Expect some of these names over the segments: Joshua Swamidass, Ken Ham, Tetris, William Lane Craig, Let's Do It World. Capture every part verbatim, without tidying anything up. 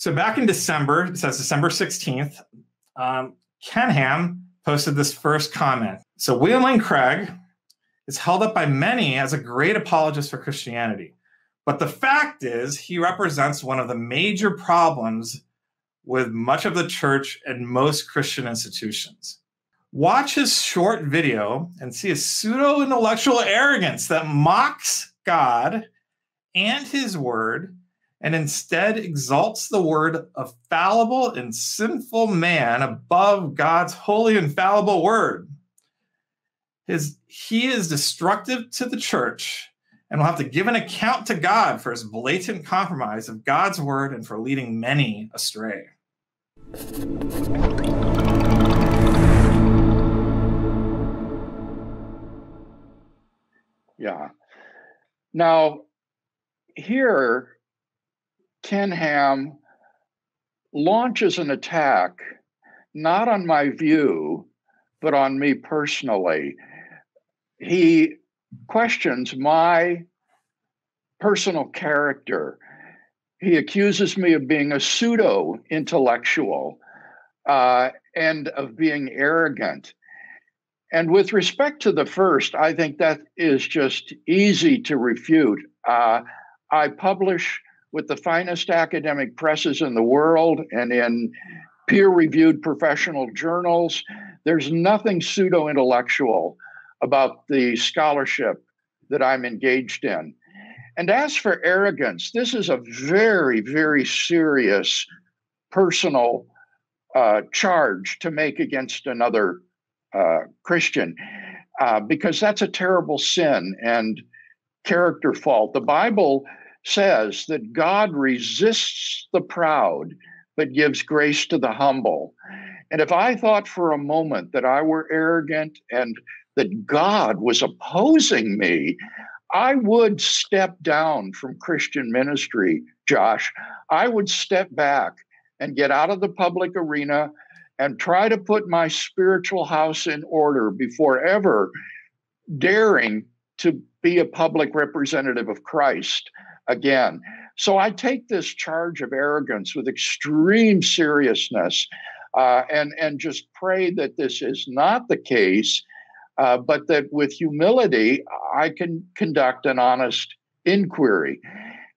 So back in December, it says December sixteenth, um, Ken Ham posted this first comment. So William Lane Craig is held up by many as a great apologist for Christianity. But the fact is, he represents one of the major problems with much of the church and most Christian institutions. Watch his short video and see a pseudo-intellectual arrogance that mocks God and his word, and instead exalts the word of fallible and sinful man above God's holy and fallible word. His, he is destructive to the church and will have to give an account to God for his blatant compromise of God's word and for leading many astray. Yeah. Now, here, Ken Ham launches an attack, not on my view, but on me personally. He questions my personal character. He accuses me of being a pseudo-intellectual uh, and of being arrogant. And with respect to the first, I think that is just easy to refute. Uh, I publish with the finest academic presses in the world and in peer-reviewed professional journals. There's nothing pseudo-intellectual about the scholarship that I'm engaged in. And as for arrogance, this is a very, very serious personal uh, charge to make against another uh, Christian, uh, because that's a terrible sin and character fault. The Bible says that God resists the proud, but gives grace to the humble. And if I thought for a moment that I were arrogant and that God was opposing me, I would step down from Christian ministry, Josh. I would step back and get out of the public arena and try to put my spiritual house in order before ever daring to be a public representative of Christ again. So I take this charge of arrogance with extreme seriousness uh, and, and just pray that this is not the case. Uh, but that with humility, I can conduct an honest inquiry.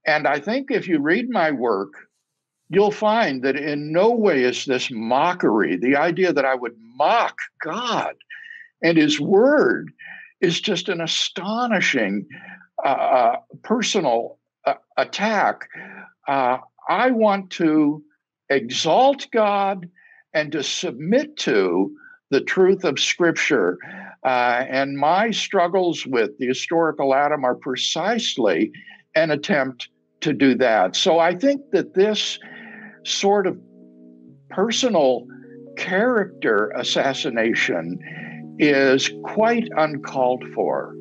And I think if you read my work, you'll find that in no way is this mockery. The idea that I would mock God and his word is just an astonishing uh, personal uh, attack. Uh, I want to exalt God and to submit to the truth of Scripture, uh, and my struggles with the historical atom are precisely an attempt to do that. So I think that this sort of personal character assassination is quite uncalled for.